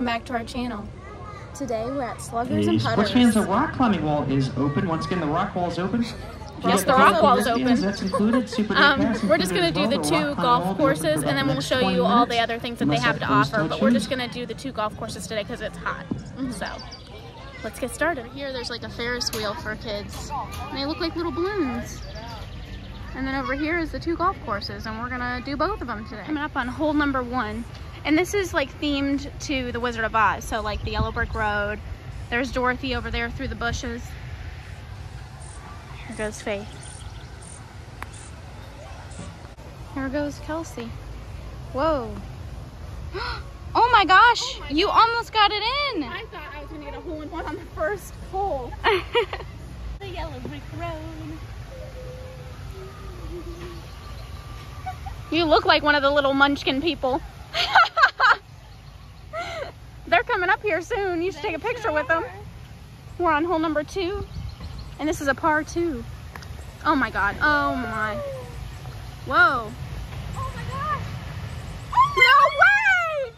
welcome back to our channel. Today we're at Sluggers and Putters. Which means the rock climbing wall is open. Once again, the rock wall is open. Yes, the rock wall is open. That's included. Super we're just going to do the two golf courses, and then we'll show you all the other things that they have to offer. But we're just going to do the two golf courses today because it's hot. So let's get started. Here there's like a Ferris wheel for kids, and they look like little balloons. And then over here is the two golf courses, and we're going to do both of them today. Coming up on hole number 1. And this is like themed to the Wizard of Oz. So like the Yellow Brick Road. There's Dorothy over there through the bushes. Here goes Faith. Here goes Kelsie. Whoa. Oh my gosh, oh my you God. Almost got it in. I thought I was going to get a hole in one on the first hole. The Yellow Brick Road. You look like one of the little munchkin people. They're coming up here soon. You should take a picture with them. We're on hole number 2. And this is a par 2. Oh my God. Oh my. Whoa. Oh my gosh. Oh my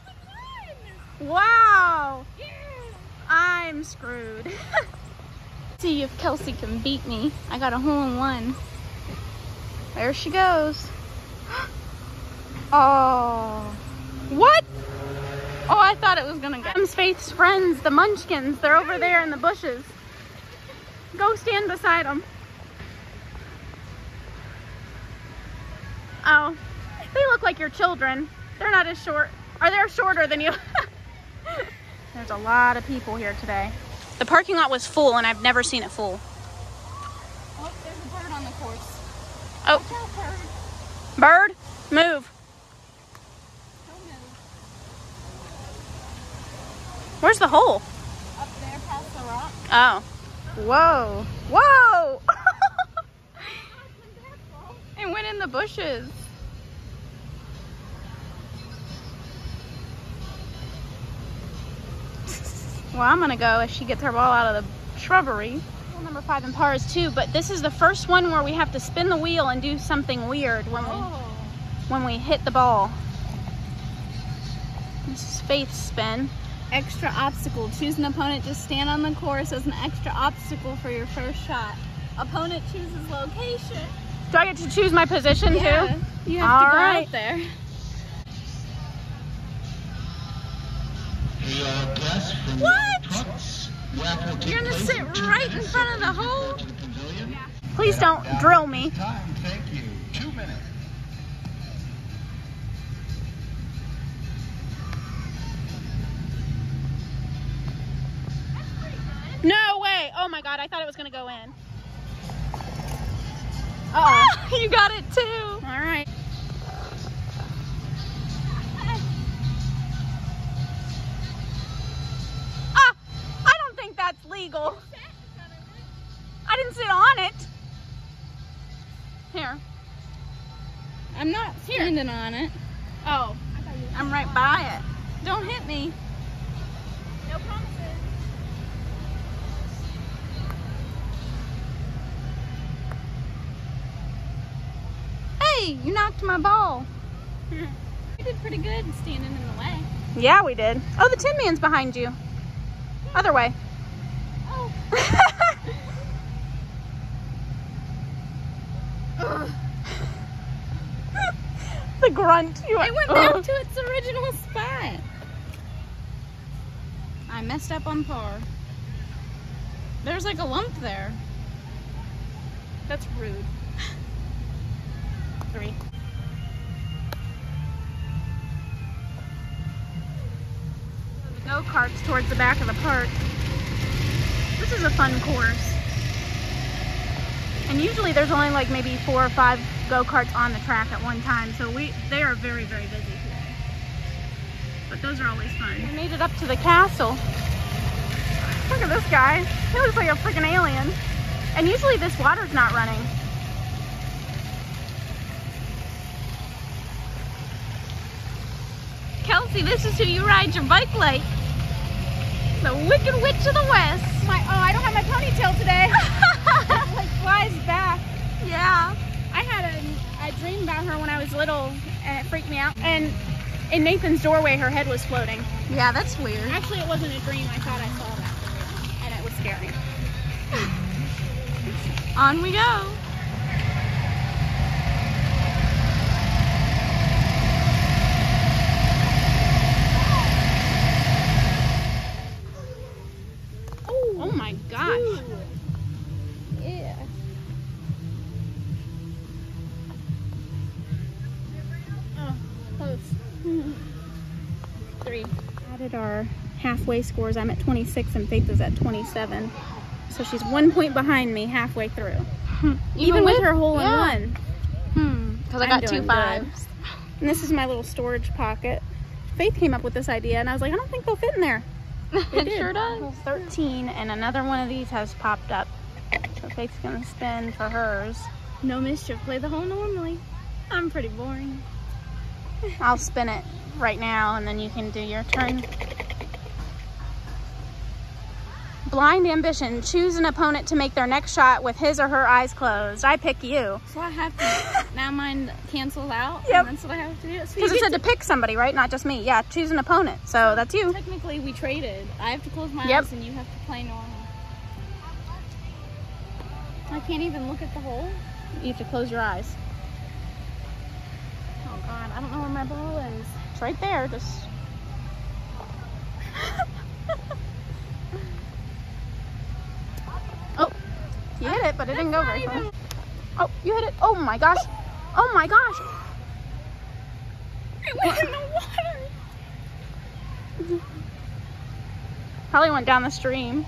no way. Wow. Yeah. I'm screwed. See if Kelsie can beat me. I got a hole in one. There she goes. Oh. What? Oh, I thought it was gonna go. M's Faith's friends, the munchkins, they're over there in the bushes. Go stand beside them. Oh, they look like your children. They're not as short, or they're shorter than you. There's a lot of people here today. The parking lot was full, and I've never seen it full. Oh, there's a bird on the course. Oh, bird, move. Where's the hole? Up there past the rock. Oh. Whoa. Whoa! It went in the bushes. Well, I'm gonna go as she gets her ball out of the shrubbery. Hole number 5 in par is 2, but this is the first one where we have to spin the wheel and do something weird when we hit the ball. This is Faith's spin. Extra obstacle. Choose an opponent to stand on the course as an extra obstacle for your first shot. Opponent chooses location. Do I get to choose my position too? You have to go out there. What? You're gonna sit right in front of the hole? Yeah. Please don't drill me. Time, thank you. 2 minutes. No way! Oh my God, I thought it was gonna go in. Uh-oh. You got it too! All right. Ah! I don't think that's legal. I didn't sit on it. Here. I'm not standing on it. Oh, I'm right by it. Don't hit me. No promises. You knocked my ball. We did pretty good standing in the way. Yeah, we did. Oh, the Tin Man's behind you. Other way. Oh. The grunt. It went back to its original spot. I messed up on par. There's like a lump there. That's rude. 3. The go-karts towards the back of the park. This is a fun course. And usually there's only like maybe 4 or 5 go-karts on the track at one time. So they are very, very busy today. But those are always fun. We made it up to the castle. Look at this guy. He looks like a freaking alien. And usually this water's not running. Kelsie, this is who you ride your bike like. The Wicked Witch of the West. I don't have my ponytail today. It like flies back. Yeah. I dreamed about her when I was little, and it freaked me out. And in Nathan's doorway, her head was floating. Yeah, that's weird. Actually, it wasn't a dream. I thought I saw that. And it was scary. On we go. Our halfway scores. I'm at 26 and Faith is at 27. So she's 1 point behind me halfway through. Even with her hole in one. Because I got 2 5s. And this is my little storage pocket. Faith came up with this idea and I was like, I don't think they'll fit in there. It sure does. 13 and another one of these has popped up. So Faith's going to spin for hers. No mischief. Play the hole normally. I'm pretty boring. I'll spin it right now and then you can do your turn. Blind ambition. Choose an opponent to make their next shot with his or her eyes closed. I pick you. So I have to, now mine cancels out. Yep. And that's what I have to do. Because it said to pick somebody, right? Not just me. Yeah, choose an opponent. So that's you. Technically, we traded. I have to close my eyes and you have to play normal. I can't even look at the hole. You have to close your eyes. Oh God, I don't know where my ball is. It's right there, just... Oh, you hit it, but it didn't go very far. Oh, you hit it. Oh my gosh. Oh my gosh. It went in the water. Probably went down the stream.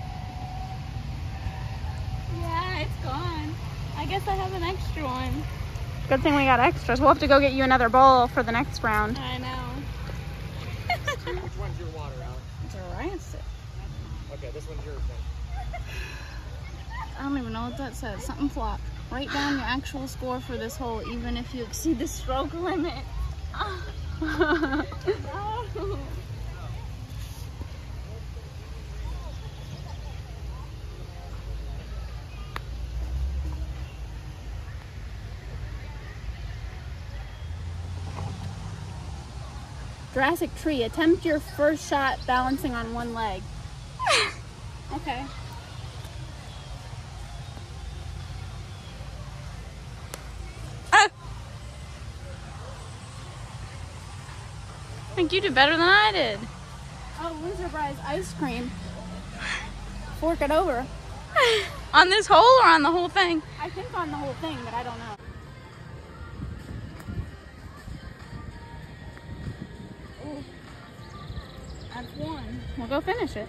Yeah, it's gone. I guess I have an extra one. Good thing we got extras. We'll have to go get you another bowl for the next round. I know. Which one's your water, Alex? Jurassic. Okay, this one's yours then. I don't even know what that says. Something flop. Write down your actual score for this hole, even if you exceed the stroke limit. No. Jurassic tree. Attempt your first shot balancing on one leg. Okay. Ah! I think you did better than I did. Oh, Loser Bride's ice cream. Fork it over. On this hole or on the whole thing? I think on the whole thing, but I don't know. I've won. We'll go finish it.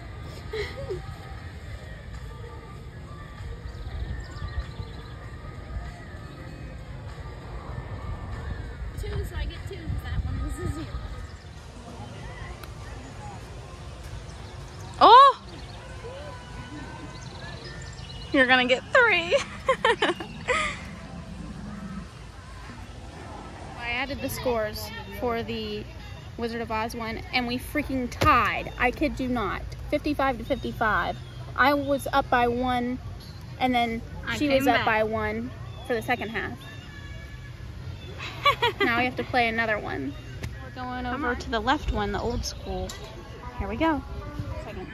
Two, so I get two because that one was a zero. Oh! You're gonna get 3. I added the scores for the Wizard of Oz won, and we freaking tied. I kid you not. 55 to 55. I was up by 1, and then she was up by 1 for the second half. Now we have to play another one. We're going over to the left one, the old school. Here we go. Second.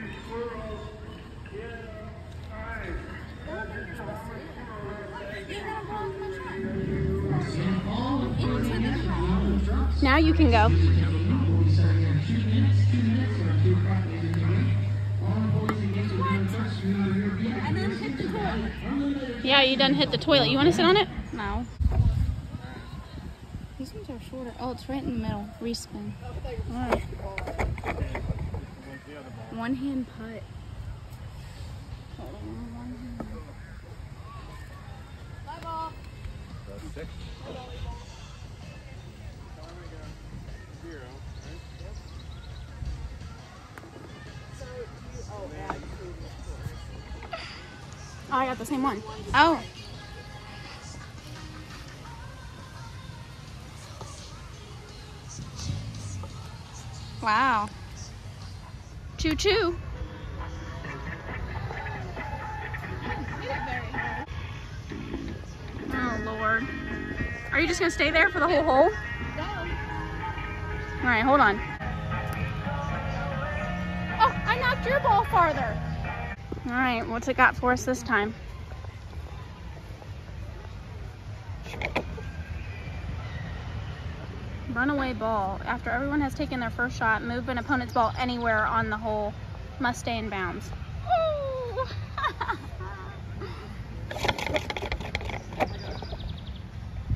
Now you can go. Yeah, you done hit the toilet. You want to sit on it? No. These ones are shorter. Oh, it's right in the middle. Respin. Alright. One hand putt. Oh, I got the same one. Oh. Wow. 2-2. Oh, Lord. Are you just going to stay there for the whole hole? No. All right, hold on. Oh, I knocked your ball farther. All right, what's it got for us this time? Runaway ball. After everyone has taken their first shot, move an opponent's ball anywhere on the hole. Must stay in bounds. Ooh.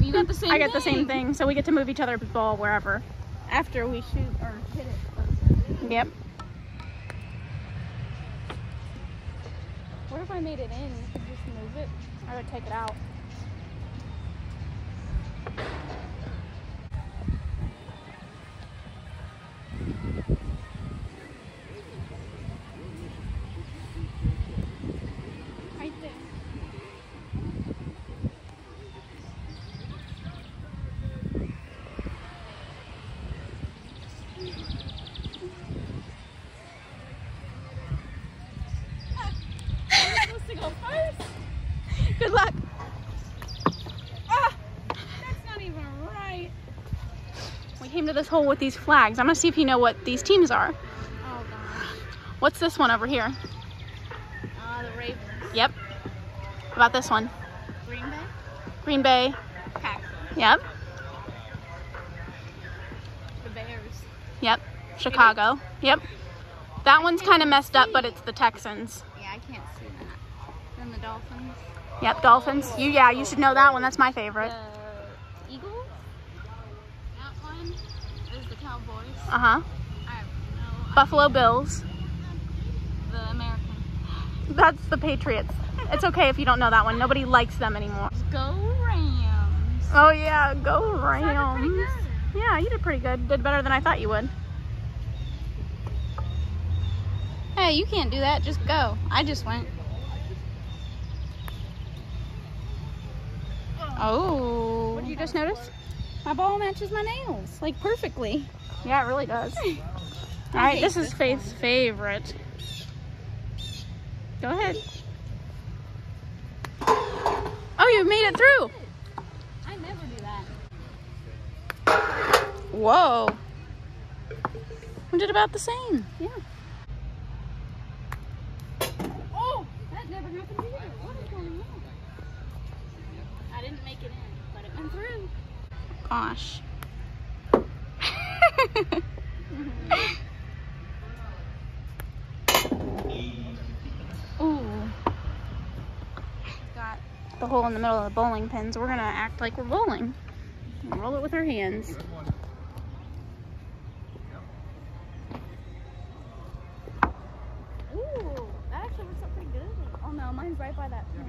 You got the same I got the same thing, so we get to move each other's ball wherever. After we shoot or hit it. Yep. What if I made it in? You could just move it. I would take it out. Good luck. Ah, that's not even right. We came to this hole with these flags. I'm gonna see if you know what these teams are. Oh gosh. What's this one over here? The Ravens. Yep. What about this one? Green Bay. Green Bay. Packers. Yep. The Bears. Yep. Chicago. Yep. That one's kind of messed up, but it's the Texans. Yeah, I can't see that. And the Dolphins. Yep, Dolphins. Yeah, you should know that one. That's my favorite. The Eagles? That one is the Cowboys. Uh-huh. I have no Buffalo Bills. The Americans. That's the Patriots. It's okay if you don't know that one. Nobody likes them anymore. Go Rams. Oh, yeah. Go Rams. Yeah, you did pretty good. Did better than I thought you would. Hey, you can't do that. Just go. I just went. Oh. What did you just notice? My ball matches my nails, like perfectly. Yeah, it really does. All right, this is Faith's favorite. Go ahead. Oh, you made it through. I never do that. Whoa. We did about the same. Yeah. Oh, that never happened to you. What is going on? I didn't make it in, but it went through. Gosh. Ooh. Got the hole in the middle of the bowling pins. So we're gonna act like we're bowling. Roll it with our hands. Ooh, that actually works out pretty good. Oh no, mine's right by that pin.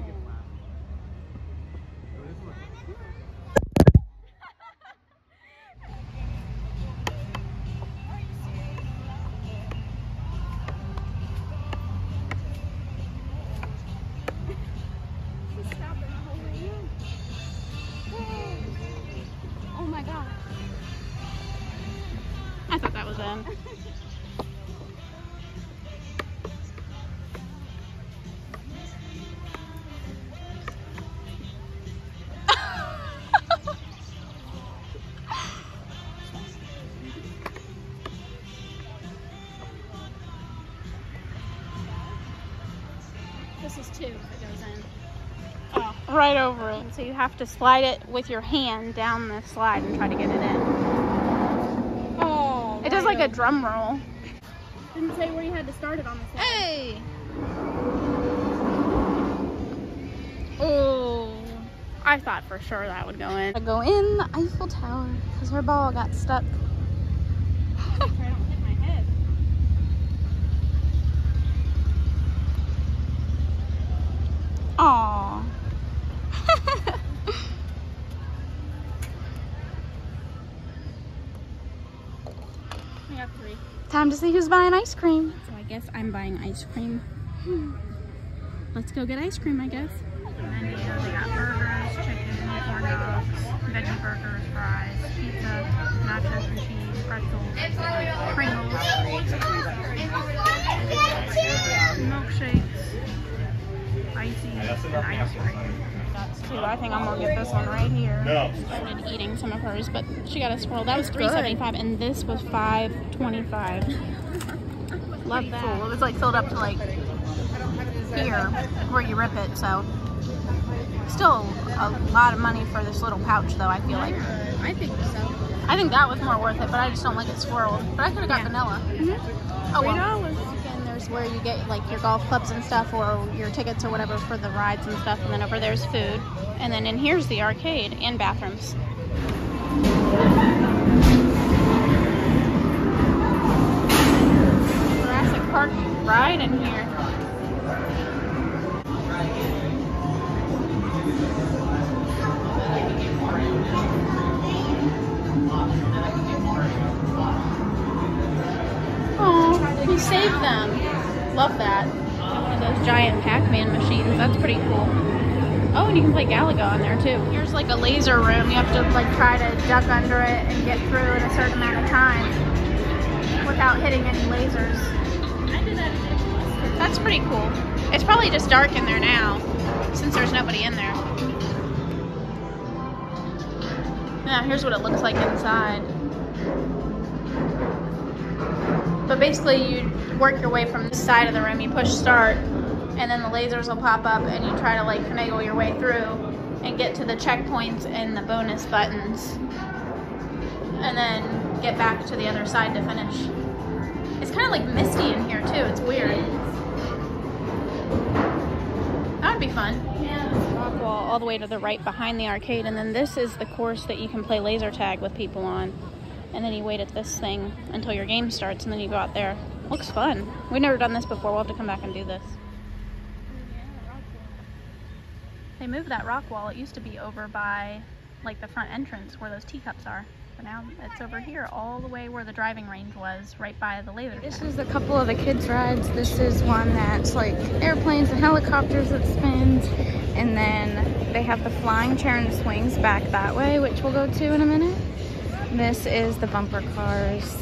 Oh my God. I thought that was them. This is two that goes in. Oh, right over it. So you have to slide it with your hand down the slide and try to get it in. Oh. It does like a drum roll. Didn't say where you had to start it on the slide. Hey! Oh. I thought for sure that would go in. I go in the Eiffel Tower because her ball got stuck. Aww. I got three. Time to see who's buying ice cream. So I guess I'm buying ice cream. Let's go get ice cream, I guess. And then we got burgers, chicken, corn dogs, veggie burgers, fries, pizza, nachos and cheese, pretzels, Pringles, milkshakes. icy and ice cream. That's two. I think I'm gonna get this one right here. No. I started eating some of hers, but she got a swirl. That was $3.75, and this was $5.25. Love that. Cool. It was like filled up to like here where you rip it. So still a lot of money for this little pouch, though. I feel like. I think so. I think that was more worth it, but I just don't like it swirled. But I could have got vanilla. Mm-hmm. Oh, well. And there's where you get like your golf clubs and stuff, or your tickets or whatever for the rides and stuff. And then over there's food. And then in here's the arcade and bathrooms. Jurassic Park ride in here. Oh, he saved them. Love that. One of those giant Pac-Man machines. That's pretty cool. Oh, and you can play Galaga on there too. Here's like a laser room. You have to like try to duck under it and get through in a certain amount of time without hitting any lasers. That's pretty cool. It's probably just dark in there now since there's nobody in there. Now, here's what it looks like inside. But basically, you work your way from this side of the room. You push start, and then the lasers will pop up, and you try to like finagle your way through and get to the checkpoints and the bonus buttons, and then get back to the other side to finish. It's kind of like misty in here too. It's weird. That would be fun. Wall all the way to the right behind the arcade, and then this is the course that you can play laser tag with people on, and then you wait at this thing until your game starts, and then you go out there. Looks fun. We've never done this before. We'll have to come back and do this. They moved that rock wall. It used to be over by like the front entrance where those teacups are, but now it's over here all the way where the driving range was, right by the laser tag. This is a couple of the kids rides. This is one that's like airplanes and helicopters that spins. And then they have the flying chair and the swings back that way, which we'll go to in a minute. This is the bumper cars.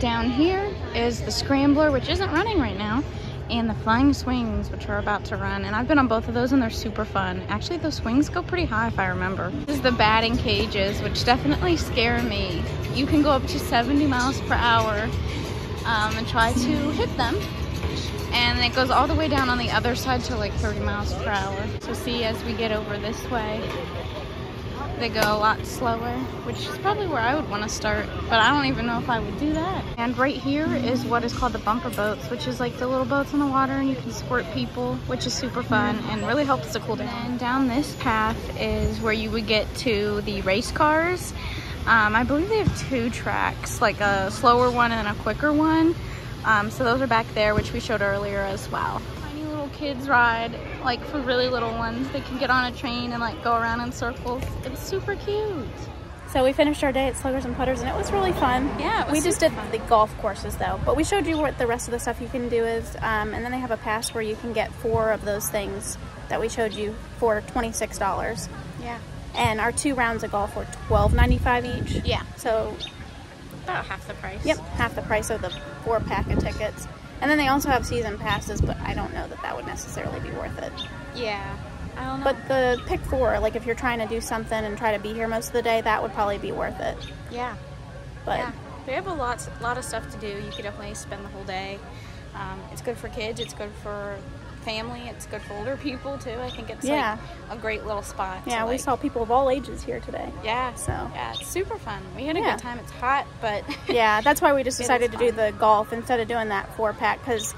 Down here is the scrambler, which isn't running right now, and the flying swings, which are about to run. And I've been on both of those, and they're super fun. Actually, those swings go pretty high if I remember. This is the batting cages, which definitely scare me. You can go up to 70 miles per hour and try to hit them. And it goes all the way down on the other side to like 30 miles per hour. So see, as we get over this way, they go a lot slower, which is probably where I would want to start, but I don't even know if I would do that. And right here is what is called the bumper boats, which is like the little boats in the water, and you can squirt people, which is super fun and really helps to cool down. And down this path is where you would get to the race cars. I believe they have two tracks, like a slower one and then a quicker one. So those are back there, which we showed earlier as well. Tiny little kids ride, like for really little ones. They can get on a train and like go around in circles. It's super cute. So we finished our day at Sluggers and Putters, and it was really fun. Yeah, it was. We just did the golf courses though, but we showed you what the rest of the stuff you can do is. And then they have a pass where you can get 4 of those things that we showed you for $26. Yeah. And our 2 rounds of golf were $12.95 each. Yeah. So. About half the price. Yep, half the price of the 4 pack of tickets. And then they also have season passes, but I don't know that that would necessarily be worth it. Yeah, I don't know. But the pick 4, like if you're trying to do something and try to be here most of the day, that would probably be worth it. Yeah. But yeah. They have a lot of stuff to do. You could definitely spend the whole day. It's good for kids. It's good for family. It's good for older people too. I think it's like a great little spot. Yeah, we saw people of all ages here today. Yeah, so it's super fun. We had a good time. It's hot, but yeah, that's why we just decided to do the golf instead of doing that 4-pack, because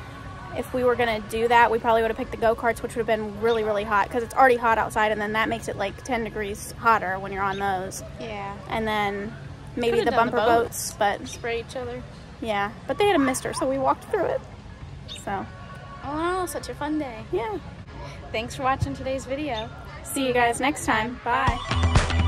if we were gonna do that, we probably would have picked the go-karts, which would have been really, really hot, because it's already hot outside, and then that makes it like 10 degrees hotter when you're on those. Yeah. And then maybe the bumper boats, but spray each other. Yeah, but they had a mister, so we walked through it. So. Oh, such a fun day. Yeah. Thanks for watching today's video. See you guys next time. Bye.